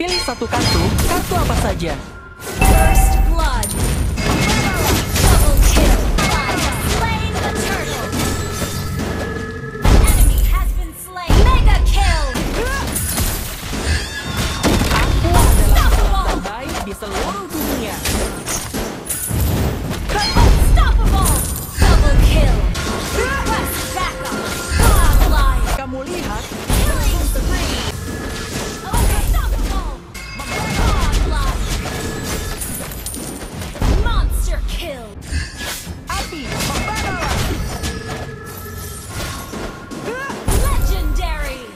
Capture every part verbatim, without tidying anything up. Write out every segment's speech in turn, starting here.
Pilih satu kartu, kartu apa saja. First blood. Double kill. Slaying the turtle. Enemy has been slain. Mega kill. Aku adalah orang terbaik di seluruh dunia. Unstoppable. Double kill. Request backup. Godlike. Kamu lihat. Killing spree. Kill. Api, Bambara. Legendary.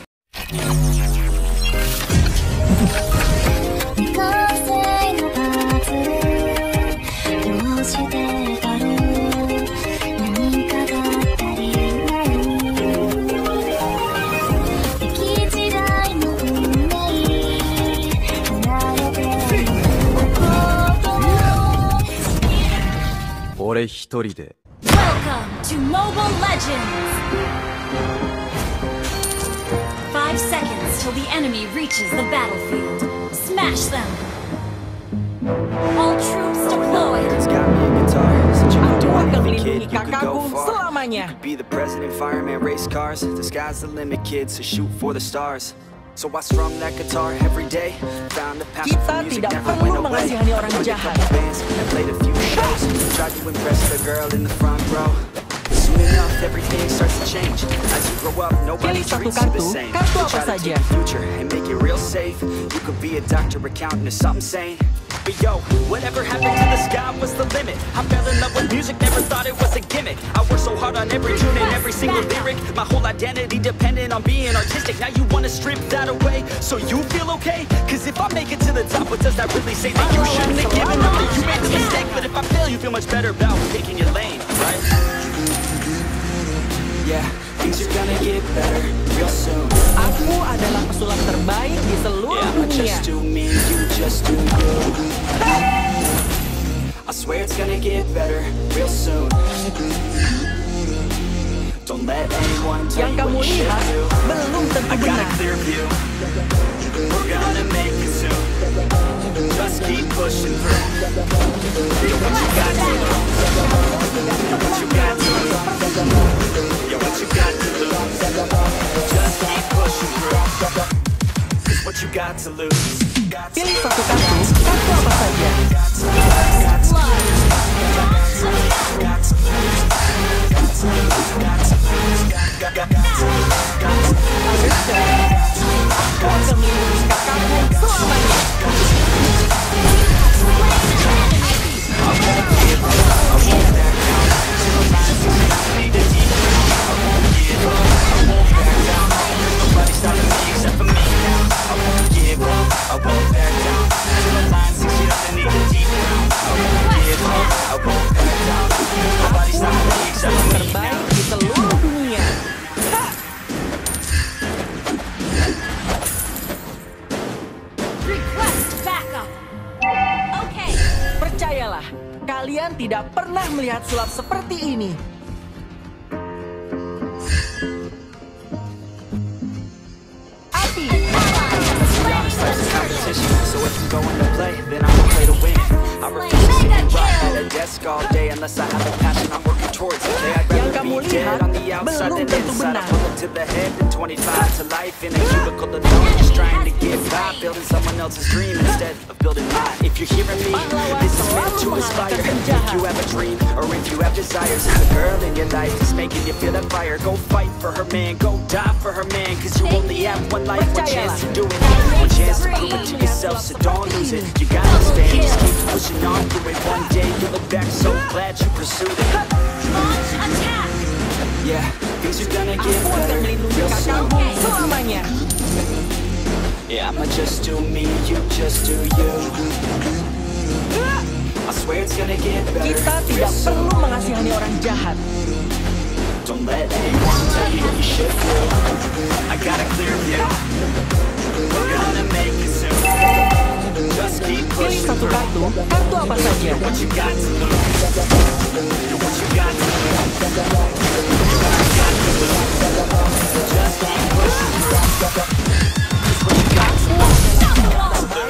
Welcome to Mobile Legends! Five seconds till the enemy reaches the battlefield. Smash them! All troops deployed! Aku akan melindungi kakakku selamanya! You could be the president, fireman, race cars. The sky's the limit, kids, so shoot for the stars. So I strum that guitar every day. Found the path for music, never went away. I played a couple bands and I played a few shows. Tried to impress the girl in the front row. Soon enough, everything starts to change. As you grow up, nobody treats you the same. You try to take the future and make it real safe. You could be a doctor, accountant, or something sane. But yo, whatever happened to the sky was the limit. I fell in love with music, never thought it was a gimmick. I worked so hard on every tune and every single lyric. My whole identity depended on being artistic. Now you wanna strip that away so you feel okay? Cause if I make it to the top, what does that really say? That you shouldn't have given up, that you made the mistake. But if I fail, you feel much better about picking your lane, right? Yeah, things are gonna get better real soon. Aku adalah pesulap terbaik di seluruh dunia. Just do good. I swear it's gonna get better real soon. Don't let anyone tell you what you should do. I got a clear view. We're gonna make it soon. Just keep pushing through. Do what you got to do. Do what you got to do. Yeah, what you got to lose. Just keep pushing through. It's what you got to lose. Pilih satu kartu, kartu apa saja. I won't back down to the line, six feet up and need a deep down. I won't give up, I won't back down. Nobody's stopping me except for me now. Request backup. Okay. Percayalah, kalian tidak pernah melihat sulap seperti ini. So if you go into play, then I'ma play to win. I refuse to sit and rot at a desk all day unless I have a passion I'm working towards. Today I'd rather be dead on the outside than inside. I pull up to the head and twenty-five to life in a cubicle alone, just trying to get by, building someone else's dream instead of building mine. If you're hearing me, this is meant to inspire. If you have a dream or if you have desires, the girl in your life is making you feel that fire. Go fight for her man, go die for her man, cause you only have one life, one chance to do it. One chance to prove it to yourself, so don't lose it. You gotta stand, just keep pushing on through it. One day you'll look back, so glad you pursued it. Launch attack! Yeah, things are gonna get better real soon. Yeah, I'ma just do me, you just do you. I swear it's gonna get better. Kita tidak perlu mengasihani orang jahat. Don't let anyone tell you what you should do. I got a clear view. We're gonna make it soon. Just keep pushing through. Do what you got to lose. Do what you got to lose. Do what you got to lose. Just keep pushing through. It's what you got to lose.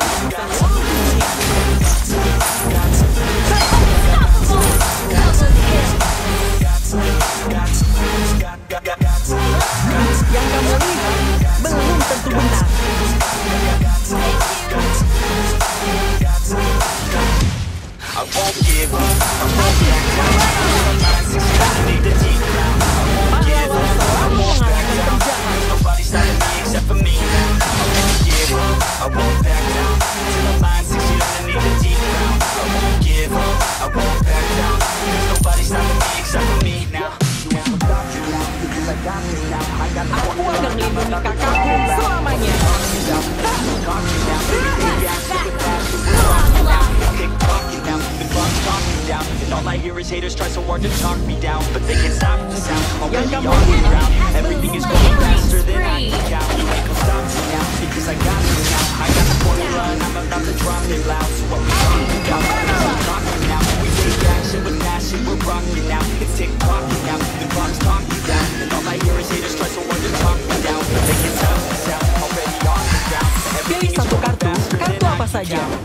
stories. Haters try so hard to talk me down, but they can't stop the sound. Already on the ground, everything is going faster than I can count. You ain't gon' stop me now, because I got you now. I got the formula and I'm about to drop it loud. So what we talking about? I'm talking now. We take action with passion, we're rocking now. It's tick-tocking now, the clock's talking down, and all I hear is haters try so hard to talk me down, but they can't stop the sound. Already on the ground, everything is going faster than I can count.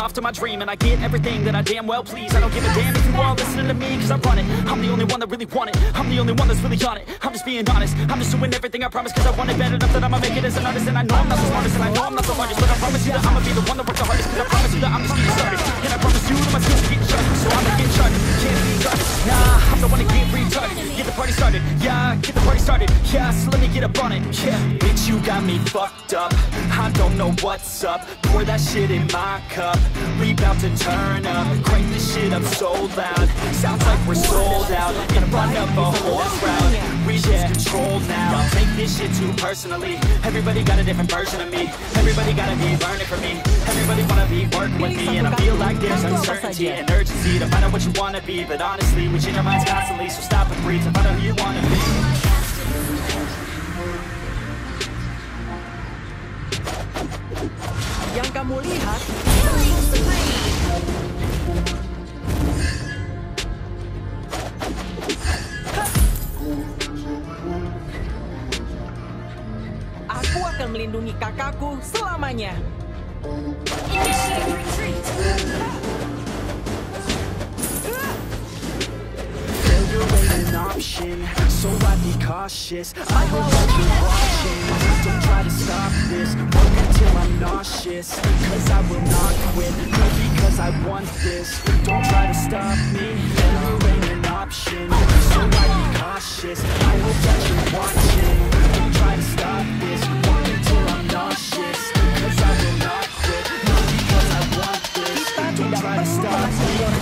Off to my dream, and I get everything that I damn well please. I don't give a damn if you all listening to me, cause I run it. I'm the only one that really want it. I'm the only one that's really on it. I'm just being honest. I'm just doing everything I promise, cause I want it bad enough that I'ma make it as an artist. And I know I'm not the smartest, and I know I'm not the largest, but I promise you that I'ma be the one that works the hardest. Cause I promise you that I'm just getting started, and I promise you that my skills are getting sharper. So I'ma get sharper, can't be retarded. Nah, I'm the one that get retarded. Get the party started, yeah, get the party started. Yeah, so let me get up on it, yeah. Bitch, you got me fucked up, I don't know what's up. Pour that shit in my cup, we bout to turn up, crank this shit up so loud. Sounds like we're sold out, in front of a whole crowd. We just control now, take this shit too personally. Everybody got a different version of me, everybody gotta be learning from me. Everybody wanna be working with me, and I feel like there's uncertainty and urgency to find out what you wanna be. But honestly, we change our minds constantly, so stop and breathe to find out who you wanna be. Yang kamu lihat, aku akan melindungi kakakku selamanya. Option, so I be cautious. I hope that you're watching. Don't try to stop this, work until I'm nauseous, cause I will not quit, not because I want this. Don't try to stop me, failure ain't an option. So I be cautious, I hope that you're watching. Don't try to stop this, work until I'm nauseous, cause I will not quit, not because I want this. Don't try to stop me.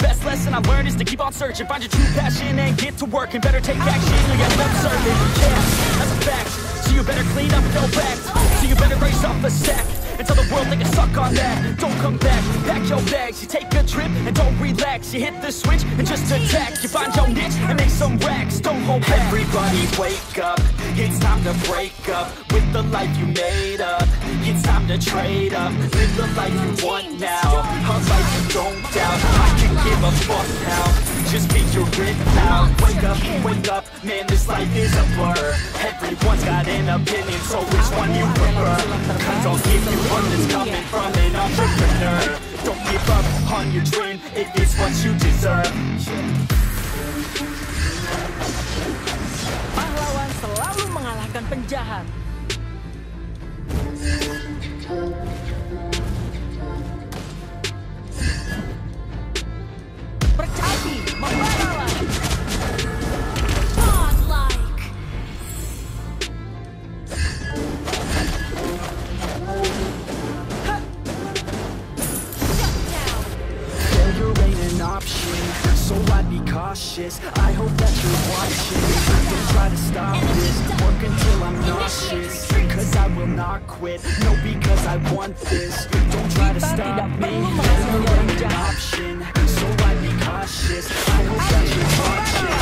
Best lesson I learned is to keep on searching, find your true passion and get to work, and better take action or you'll end up serving. Yeah, that's a fact. So you better clean up and no facts. So you better raise off the sack and tell the world they can suck on that. Don't come back, pack your bags. You take a trip and don't relax. You hit the switch and just attack. You find your niche and make some racks. Don't hold back. Everybody wake up, it's time to break up with the life you made up. It's time to trade up, live the life you want now, a life you don't doubt. I can give a fuck now, just be your it out. Wake up, wake up, man, this life is a blur. Everyone's got an opinion, so which one you prefer? Cause I'll give you one that's coming from an entrepreneur. Don't give up on your dream, if it's what you deserve. Pahlawan selalu mengalahkan penjahat. Percaya, membara. Godlike. Shut down. Failure ain't an option, so I'd be cautious. I hope that you're watching. Don't try to stop this, work until I'm nauseous. Cause I will not quit, no, because I want this. Don't try to stop me, never an option. So I be cautious, I hope that you're watching.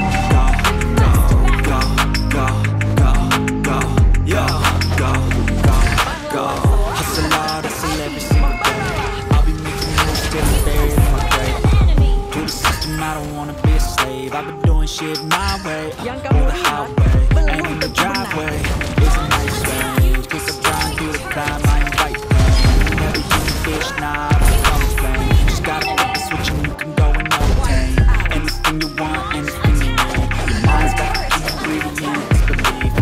go, go, go, go, go, yo, go, go, go. Hustle hard, hustle every single day. I'll be making moves till I'm buried in my grave. To the system, I don't wanna be a slave. I've been doing shit my way, up on the highway. The driveway is a nice range, cause I'm trying to do the climb, I ain't right pain. Never use fish, nah, I don't complain. Just gotta flip the switch and you can go and obtain anything you want, anything you need. Your mind's got to keep breathing in disbelief.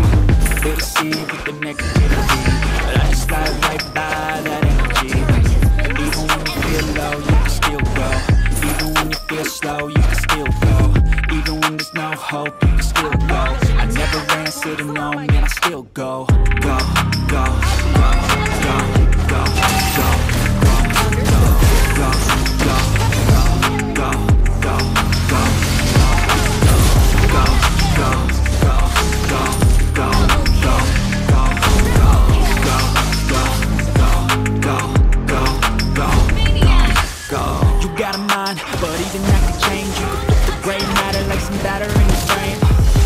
They deceive with the negativity, but I just slide right by that energy. Even when you feel low, you can still go. Even when you feel slow, you can still go. Even when there's no hope, you can still go. I never answer to no, man, I still go. Go, go, go, go, go, go, go, go, go, go, go, go, go, go, go, go, go, go, go, go, go, go, go, go, go, go. You got a mind, but even that can change you. The gray matter like some batter in your brain.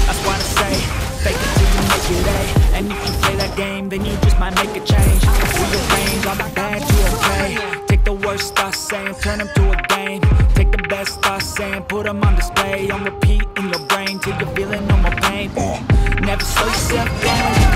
That's what I say, fake it till you make it A. And if you play that game, then you just might make a change. Rearrange all the bad to okay. Take the worst thoughts saying, turn them to a game. Take the best thoughts saying, put them on display. On repeat in your brain, till you're feeling no more pain. Never slow yourself down.